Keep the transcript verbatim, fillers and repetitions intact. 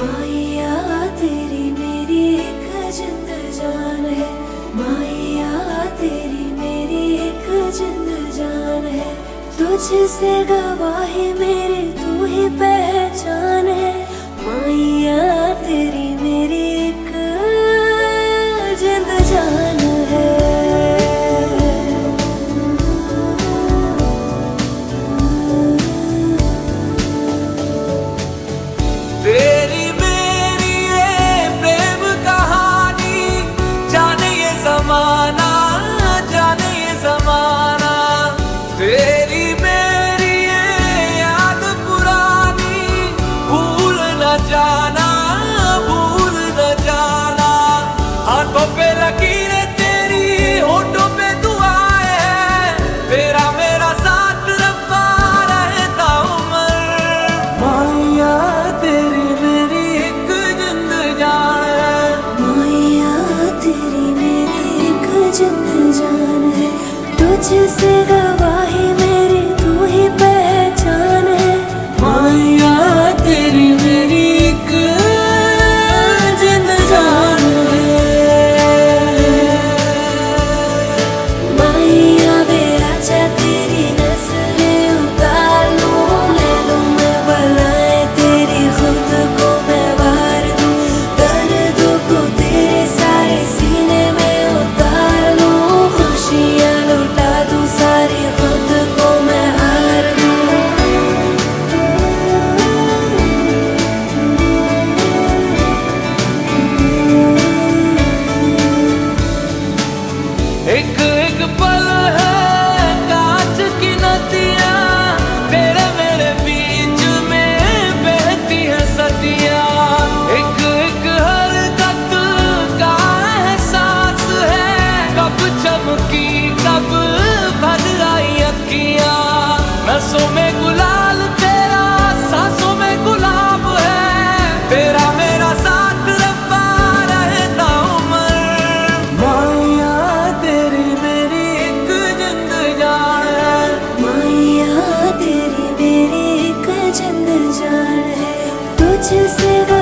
माइया तेरी मेरी एक जिंद जान है, माइया तेरी मेरी एक जिंद जान है। तुझसे गवाही मेरी तू ही पहचान है, माइया तेरी मेरी एक जिंद जान है। तुझसे गवाही मेरी तू ही पहचान है, माइया तेरी मेरी एक जिंद जान है। माइया बेराजा तेरी नज़रें उतार लूं, ले लूं मैं बलाएं तेरी, खुद को मैं बार दूं, दर्दों को तेरे सारे सीने में उतार लूं, खुशियाँ जिसे